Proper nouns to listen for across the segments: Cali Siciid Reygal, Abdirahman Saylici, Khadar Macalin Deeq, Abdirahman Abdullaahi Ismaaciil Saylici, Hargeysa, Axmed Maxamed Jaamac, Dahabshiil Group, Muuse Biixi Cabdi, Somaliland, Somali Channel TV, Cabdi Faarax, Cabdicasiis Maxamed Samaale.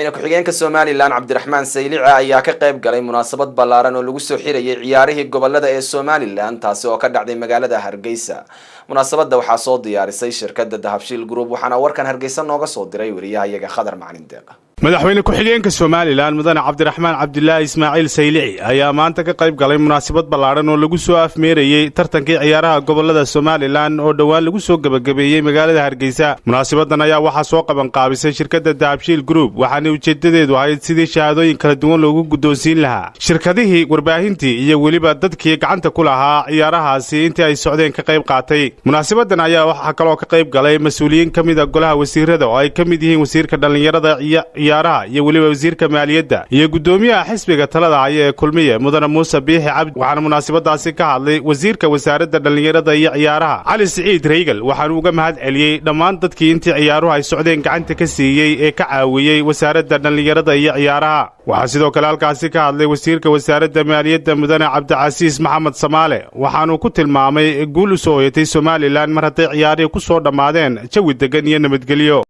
madaxweyne ku-xigeenka Somaliland Abdirahman Saylici ayaa ka qayb galay munaasabad ballaaran oo lagu soo xirayay ciyaarihii gobolada ee Somaliland taasi oo ka dhacday magaalada Hargeysa. Munaasabadda waxaa soo diyaarisay shirkadda Dahabshiil Group waxaana warkan Hargeysa nooga soo diray wariyahayaga Khadar Macalin Deeqa. madaxweyne ku-xigeenka Somaliland mudane Abdirahman Abdullaahi Ismaaciil Saylici ayaa maanta ka qayb galay munaasabad ballaaran oo lagu soo afmeerayay tartankii ciyaaraha gobolada Somaliland oo dhawaan lagu soo gabagabeeyay magaalada Hargeysa. munaasabadan ayaa waxa soo qaban qaabisay shirkadda Dahabshiil Group waxaana ujeedadeedu ahayd sidii shahaadooyin kala duwan loogu guddoonsiin lahaa shirkadihii warbaahintii iyo weliba dadkii gacanta ku lahaa ciyaarahaasi intii ay socdeen ka qayb qaatay. munaasabadan ayaa waxa kale oo ka qayb galay mas'uuliyiin ka mid ah golaha wasiirada oo ay ka mid yihiin wasiirka dhalinyarada iyo waliba wasiirka maaliyadda iyo gudoomiyaha xisbiga talada ee kulmiye mudane Muuse Biixi Cabdi. waxaan munaasabadaasi ka hadlay wasiirka wasaaradda dhalinyarada iyo ciyaaraha Cali Siciid Reygal waxaan uga mahadceliyay dhammaan dadkii intii ciyaaruhu ay socdeen gacanta ka siiyay ee ka caawiyay wasaaradda dhalinyarada iyo ciyaaraha. waxaa sidoo kale halkaasi ka hadlay wasiirka wasaaradda maaliyadda mudane Cabdicasiis Maxamed Samaale waxaanu ku tilmaamay guul u soo hoyatay Somaliland mar haddii ciyaarihii ku soo dhammaadeen jawi degan iyo nabadgelyo.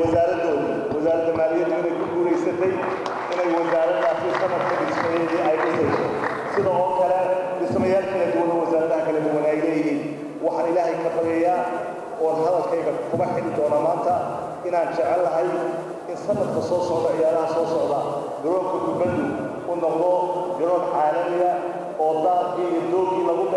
وزارة المالية تقول لي أنا وزارة الأخير سنة تسمية عائلتي سنة أخرى تسميات كلمة وزارة كلمة من عائلتي وحن إلهي كفرية والهرج كيف تبحث دونامانتا إن أن شغل هاي إن سنة خصوص ولا إيران خصوص ولا يروح كتبنا ونغلو يروح عالمية وضع في الدوكي لغو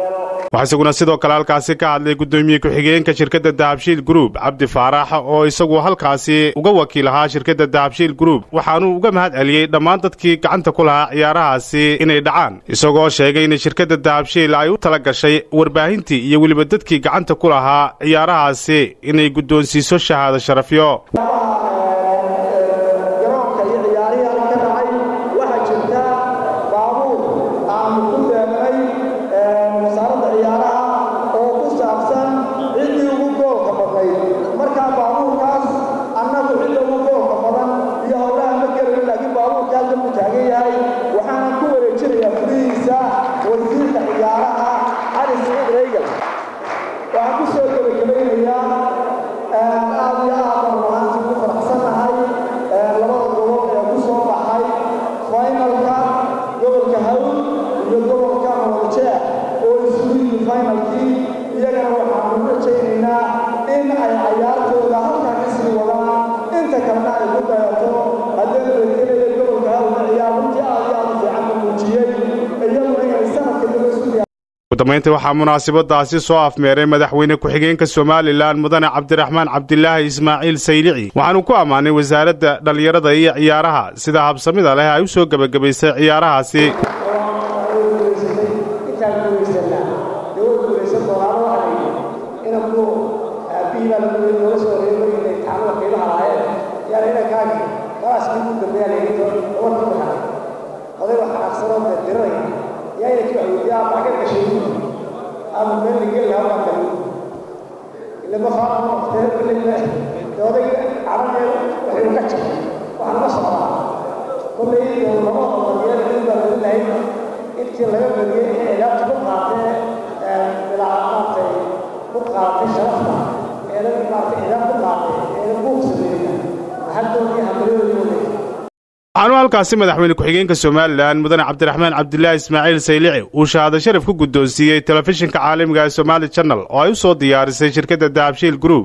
waxaa isaguna sidoo kale halkaasi ka hadlay gudoomiye ku-xigeenka shirkadda Dahabshiil Group Cabdi Faarax oo isagu halkaasi uga wakiil ahaa shirkadda Dahabshiil Group waxaanu uga mahadceliyay dhammaan dadkii gacanta ku lahaa ciyaarahaasi inay dhacaan isagoo sheegay in shirkadda Dahabshiil ay u tala gashay warbaahintii iyo weliba dadkii gacanta ku lahaa ciyaarahaasi inay guddoonsiiso shahaado sharafyo. ودمينتي waxaa munaasabadaasi soo afmeeray madaxweyne ku-xigeenka Somaliland mudane Abdirahman Cabdullaahi Ismaaciil Saylici waxaanu ku amaanay wasaaradda dhalinyarada iyo ciyaaraha sida habsamida leh ay u soo gabagabaysay ciyaarahaasi. waxaanu halkaasi madaxweyne ku-xigeenka Somaliland mudane Abdirahman Cabdullaahi Ismaaciil Saylici uu shahaado sharaf ku guddoonsiiyay telefishinka caalamiga ee Somali Channel oo ay u soo diyaarisay shirkadda Dahabshiil Group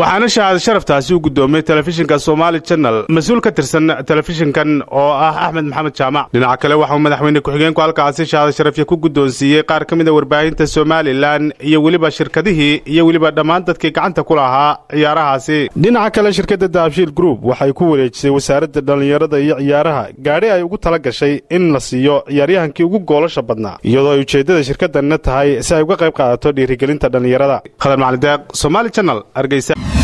waxaana shahaado sharaftaasi u guddoomay telefishinka Somali Channel mas'uul ka tirsan telefishinkan oo ah Axmed Maxamed Jaamac. dhinaca kale waxa uu madaxweyne ku-xigeenku halkaasi shahaado sharafya ku guddoonsiiyay qaar ka mid ah warbaahinta Somaliland iyo weliba shirkadihii iyo weliba dhammaan dadkii gacanta ku lahaa ciyaarahaasi. dhinaca kale shirkadda Dahabshiil Group waxay ku wareejisay wasaaradda dhalinyarada iyo gaadhi ay ugu tala gashay in la siiyo ciyaaryahankii ugu goolasha badnaa iyadoo ay ujeedada shirkaddanna tahay si ay uga qayb qaadato dhiirigelinta dhalinyarada. Khadar Macalin Deeq, Somali Channel, Hargeysa.